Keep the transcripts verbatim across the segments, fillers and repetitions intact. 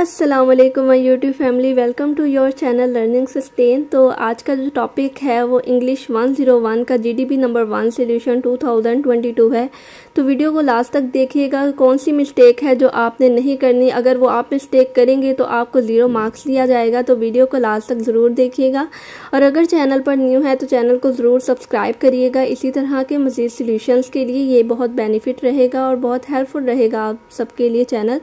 अस्सलाम वालेकुम my YouTube family, welcome to your channel learning sustain. तो आज का जो टॉपिक है वो इंग्लिश वन ज़ीरो वन का GDB number one solution two thousand twenty two है। तो वीडियो को लास्ट तक देखिएगा। कौन सी मिस्टेक है जो आपने नहीं करनी, अगर वो आप मिस्टेक करेंगे तो आपको ज़ीरो मार्क्स लिया जाएगा। तो वीडियो को लास्ट तक ज़रूर देखिएगा और अगर चैनल पर न्यू है तो चैनल को ज़रूर सब्सक्राइब करिएगा। इसी तरह के मज़ीद सोल्यूशंस के लिए ये बहुत बेनिफिट रहेगा और बहुत हेल्पफुल रहेगा आप सबके लिए चैनल।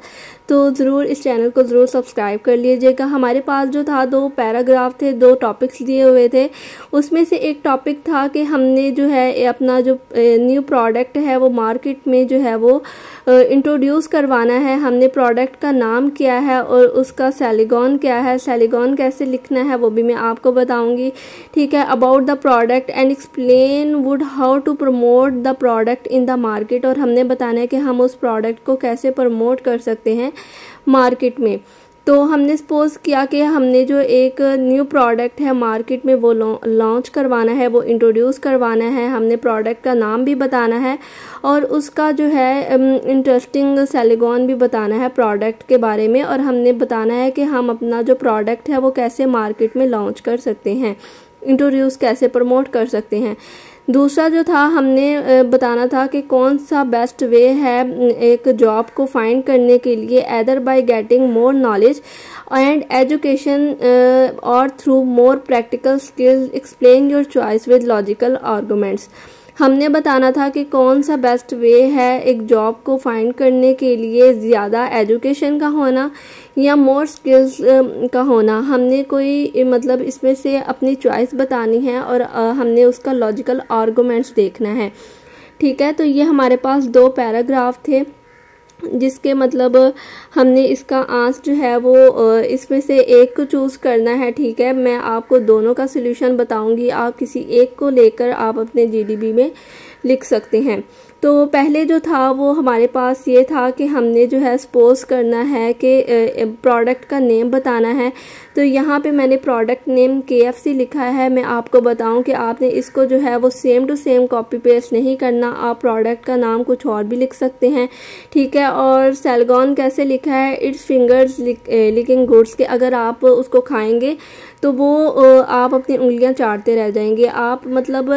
तो ज़रूर इस चैनल को ज़रूर सब्सक्राइब कर लीजिएगा। हमारे पास जो था दो पैराग्राफ थे, दो टॉपिक्स दिए हुए थे। उसमें से एक टॉपिक था कि हमने जो है अपना जो न्यू प्रोडक्ट है वो मार्केट में जो है वो इंट्रोड्यूस करवाना है। हमने प्रोडक्ट का नाम क्या है और उसका सैलीगॉन क्या है, सैलीगॉन कैसे लिखना है वो भी मैं आपको बताऊंगी, ठीक है। About the product and explain would how to promote the product in the market, और हमने बताना है कि हम उस प्रोडक्ट को कैसे प्रमोट कर सकते हैं मार्केट में। तो हमने सपोज किया कि हमने जो एक न्यू प्रोडक्ट है मार्केट में वो लॉन्च करवाना है, वो इंट्रोड्यूस करवाना है। हमने प्रोडक्ट का नाम भी बताना है और उसका जो है इंटरेस्टिंग सैलीगॉन भी बताना है प्रोडक्ट के बारे में, और हमने बताना है कि हम अपना जो प्रोडक्ट है वो कैसे मार्केट में लॉन्च कर सकते हैं, इंट्रोड्यूस कैसे प्रमोट कर सकते हैं। दूसरा जो था हमने बताना था कि कौन सा बेस्ट वे है एक जॉब को फाइंड करने के लिए, either by getting more knowledge and education और through more practical skills, explain your choice with logical arguments. हमने बताना था कि कौन सा बेस्ट वे है एक जॉब को फाइंड करने के लिए, ज़्यादा एजुकेशन का होना या मोर स्किल्स का होना। हमने कोई मतलब इसमें से अपनी चॉइस बतानी है और हमने उसका लॉजिकल आर्गुमेंट्स देखना है, ठीक है। तो ये हमारे पास दो पैराग्राफ थे जिसके मतलब हमने इसका आंसर जो है वो इसमें से एक को चूज़ करना है, ठीक है। मैं आपको दोनों का सॉल्यूशन बताऊंगी, आप किसी एक को लेकर आप अपने जीडीबी में लिख सकते हैं। तो पहले जो था वो हमारे पास ये था कि हमने जो है सपोज करना है कि प्रोडक्ट का नेम बताना है। तो यहाँ पे मैंने product name K F C लिखा है। मैं आपको बताऊं कि आपने इसको जो है वो same to same copy paste नहीं करना, आप प्रोडक्ट का नाम कुछ और भी लिख सकते हैं, ठीक है। और सैलीगॉन कैसे लिखा है, इट्स फिंगर्स लिकिंग गुड्स, के अगर आप उसको खाएंगे तो वो आप अपनी उंगलियाँ चाटते रह जाएंगे। आप मतलब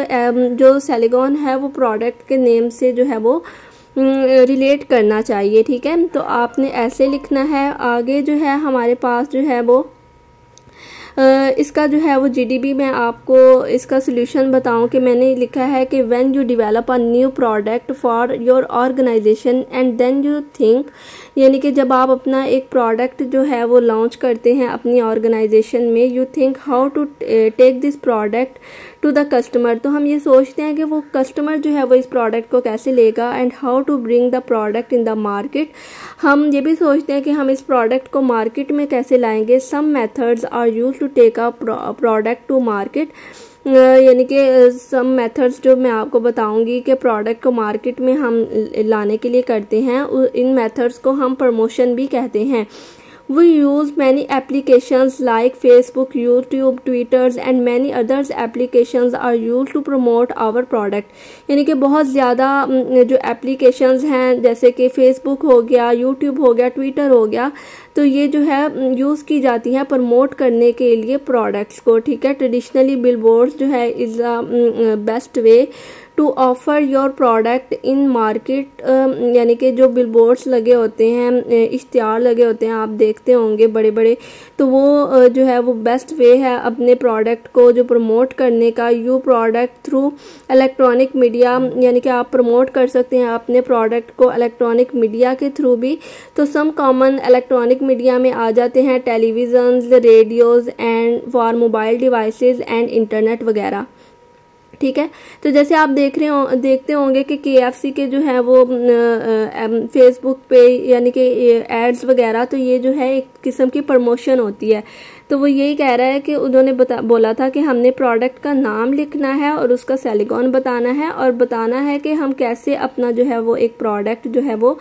जो सैलीगॉन है वो प्रोडक्ट के नेम से जो है वो रिलेट करना चाहिए, ठीक है। तो आपने ऐसे लिखना है। आगे जो है हमारे पास जो है वो इसका जो है वो जीडीबी में आपको इसका सोल्यूशन बताऊं कि मैंने लिखा है कि when you develop a new product for your organisation and then you think, यानी कि जब आप अपना एक प्रोडक्ट जो है वो लॉन्च करते हैं अपनी ऑर्गेनाइजेशन में, you think how to take this product to the customer. तो हम ये सोचते हैं कि वो कस्टमर जो है वो इस प्रोडक्ट को कैसे लेगा, and how to bring the product in the market, हम ये भी सोचते हैं कि हम इस प्रोडक्ट को मार्केट में कैसे लाएंगे। Some methods are used to take a product to market, यानी कि सम मेथड्स जो मैं आपको बताऊंगी कि प्रोडक्ट को मार्केट में हम लाने के लिए करते हैं, इन मेथड्स को हम प्रमोशन भी कहते हैं। We use many applications like Facebook, YouTube, Twitter and many others applications are used to promote our product। यानी कि बहुत ज़्यादा जो applications हैं जैसे कि Facebook हो गया, YouTube हो गया, Twitter हो गया, तो ये जो है यूज़ की जाती है प्रमोट करने के लिए प्रोडक्ट्स को, ठीक है। ट्रेडिशनली बिलबोर्ड्स जो है is a best way to offer your product in market, यानी कि जो बिलबोर्ड्स लगे होते हैं, इश्तिहार लगे होते हैं, आप देखते होंगे बड़े बड़े, तो वो जो है वो बेस्ट वे है अपने प्रोडक्ट को जो प्रमोट करने का। You product through electronic media, यानी कि आप प्रमोट कर सकते हैं अपने प्रोडक्ट को इलेक्ट्रॉनिक मीडिया के थ्रू भी। तो सम कॉमन इलेक्ट्रॉनिक मीडिया में आ जाते हैं televisions, radios and for mobile devices and internet वगैरह, ठीक है। तो जैसे आप देख रहे हो देखते होंगे कि के एफ सी के जो है वो फेसबुक पे यानी कि एड्स वगैरह, तो ये जो है एक किस्म की प्रमोशन होती है। तो वो यही कह रहा है कि उन्होंने बता बोला था कि हमने प्रोडक्ट का नाम लिखना है और उसका सैलीगॉन बताना है और बताना है कि हम कैसे अपना जो है वो एक प्रोडक्ट जो है वो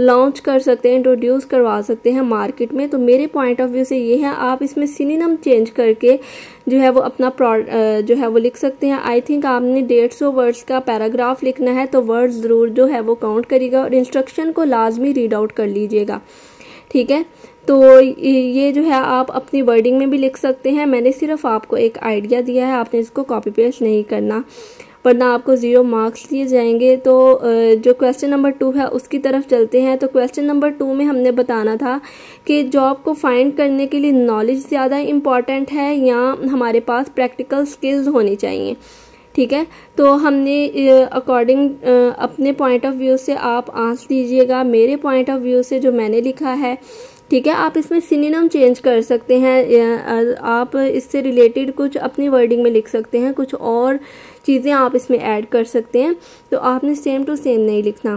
लॉन्च कर सकते हैं, इंट्रोड्यूस करवा सकते हैं मार्केट में। तो मेरे पॉइंट ऑफ व्यू से ये है, आप इसमें सिनोनिम चेंज करके जो है वो अपना प्रोडक्ट जो है वो लिख सकते हैं। आई थिंक आपने डेढ़ सौ वर्ड्स का पैराग्राफ लिखना है, तो वर्ड ज़रूर जो है वो काउंट करिएगा और इंस्ट्रक्शन को लाजमी रीड आउट कर लीजिएगा, ठीक है। तो ये जो है आप अपनी वर्डिंग में भी लिख सकते हैं, मैंने सिर्फ आपको एक आइडिया दिया है, आपने इसको कॉपी पेस्ट नहीं करना वरना आपको ज़ीरो मार्क्स दिए जाएंगे। तो जो क्वेश्चन नंबर टू है उसकी तरफ चलते हैं। तो क्वेश्चन नंबर टू में हमने बताना था कि जॉब को फाइंड करने के लिए नॉलेज ज़्यादा इम्पॉर्टेंट है या हमारे पास प्रैक्टिकल स्किल्स होनी चाहिए, ठीक है। तो हमने अकॉर्डिंग अपने पॉइंट ऑफ व्यू से आप आंसर दीजिएगा, मेरे पॉइंट ऑफ व्यू से जो मैंने लिखा है, ठीक है। आप इसमें सिनोनिम चेंज कर सकते हैं, आप इससे रिलेटेड कुछ अपनी वर्डिंग में लिख सकते हैं, कुछ और चीज़ें आप इसमें ऐड कर सकते हैं। तो आपने सेम टू सेम नहीं लिखना,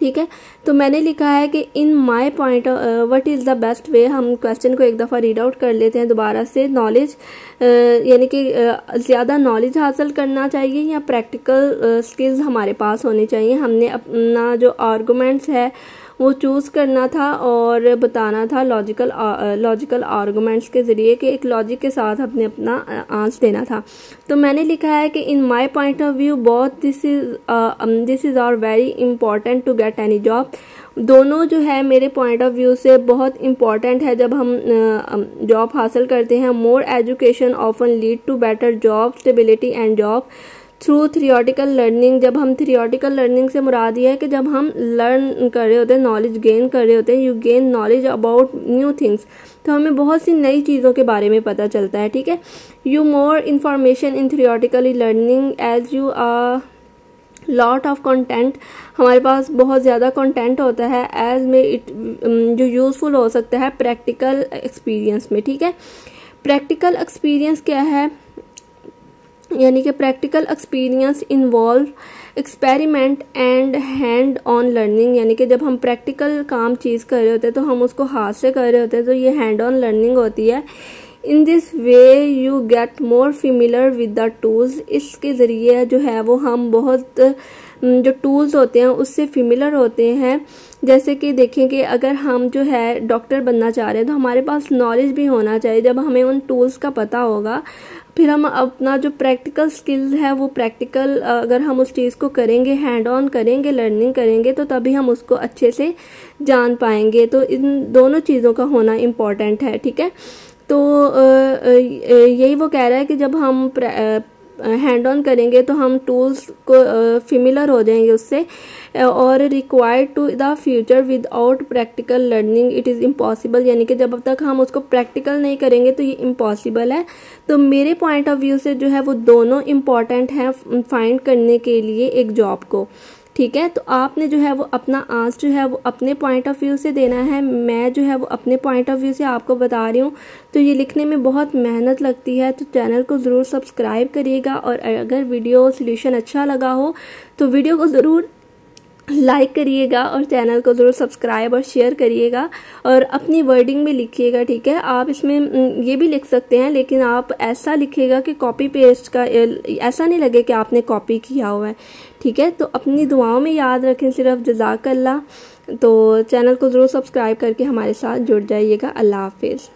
ठीक है। तो मैंने लिखा है कि in my point what is the best way. हम क्वेश्चन को एक दफ़ा रीड आउट कर लेते हैं दोबारा से। नॉलेज यानी कि ज़्यादा नॉलेज हासिल करना चाहिए या प्रैक्टिकल स्किल्स हमारे पास होनी चाहिए। हमने अपना जो आर्गूमेंट्स है वो चूज़ करना था और बताना था लॉजिकल लॉजिकल आर्गूमेंट्स के ज़रिए कि एक लॉजिक के साथ हमने अपना आंसर देना था। तो मैंने लिखा है कि in my point of view both this is this is are very important to get any job. दोनों जो है मेरे पॉइंट ऑफ व्यू से बहुत इम्पॉर्टेंट है जब हम जॉब हासिल करते हैं। More education often lead to better job stability and job through theoretical learning. जब हम थियोरेटिकल लर्निंग से मुराद ये है कि जब हम लर्न कर रहे होते हैं, नॉलेज गेन कर रहे होते हैं, you gain knowledge about new things, तो हमें बहुत सी नई चीज़ों के बारे में पता चलता है, ठीक है। You more information in theoretically learning as you are lot of content. हमारे पास बहुत ज़्यादा कंटेंट होता है एज में इट जो यूज़फुल हो सकता है प्रैक्टिकल एक्सपीरियंस में, ठीक है। प्रैक्टिकल एक्सपीरियंस क्या है, यानी कि practical experience involve experiment and hand on learning. यानी कि जब हम प्रैक्टिकल काम चीज़ कर रहे होते हैं तो हम उसको हाथ से कर रहे होते हैं, तो ये हैंड ऑन लर्निंग होती है। In this way you get more familiar with the tools. इसके ज़रिए जो है वो हम बहुत जो टूल्स होते हैं उससे फेमिलियर होते हैं। जैसे कि देखें कि अगर हम जो है डॉक्टर बनना चाह रहे हैं तो हमारे पास नॉलेज भी होना चाहिए। जब हमें उन टूल्स का पता होगा फिर हम अपना जो प्रैक्टिकल स्किल्स है वो प्रैक्टिकल अगर हम उस चीज़ को करेंगे, हैंड ऑन करेंगे, लर्निंग करेंगे, तो तभी हम उसको अच्छे से जान पाएंगे। तो इन दोनों चीज़ों का होना इम्पॉर्टेंट है, ठीक है। तो यही वो कह रहा है कि जब हम हैंड ऑन करेंगे तो हम टूल्स को फेमिलियर हो जाएंगे उससे। और required to the future without practical learning it is impossible. यानी कि जब तक हम उसको प्रैक्टिकल नहीं करेंगे तो ये इम्पॉसिबल है। तो मेरे पॉइंट ऑफ व्यू से जो है वो दोनों इम्पॉर्टेंट हैं फाइंड करने के लिए एक जॉब को, ठीक है। तो आपने जो है वो अपना आंसर जो है वो अपने पॉइंट ऑफ व्यू से देना है। मैं जो है वो अपने पॉइंट ऑफ व्यू से आपको बता रही हूँ, तो ये लिखने में बहुत मेहनत लगती है। तो चैनल को ज़रूर सब्सक्राइब करिएगा और अगर वीडियो सॉल्यूशन अच्छा लगा हो तो वीडियो को ज़रूर लाइक करिएगा और चैनल को ज़रूर सब्सक्राइब और शेयर करिएगा और अपनी वर्डिंग में लिखिएगा, ठीक है। आप इसमें ये भी लिख सकते हैं लेकिन आप ऐसा लिखिएगा कि कॉपी पेस्ट का ऐसा नहीं लगे कि आपने कॉपी किया हुआ है, ठीक है। तो अपनी दुआओं में याद रखें सिर्फ, जज़ाकल्लाह। तो चैनल को ज़रूर सब्सक्राइब करके हमारे साथ जुड़ जाइएगा। अल्लाह हाफिज़।